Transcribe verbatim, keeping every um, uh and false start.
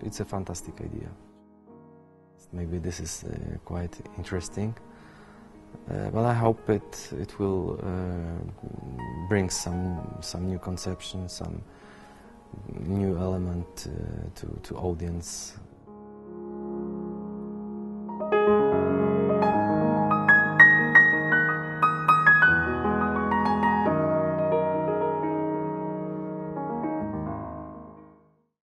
It's a fantastic idea. Maybe this is uh, quite interesting, uh, but I hope it it will uh, bring some some new conception, some new element uh, to to audience.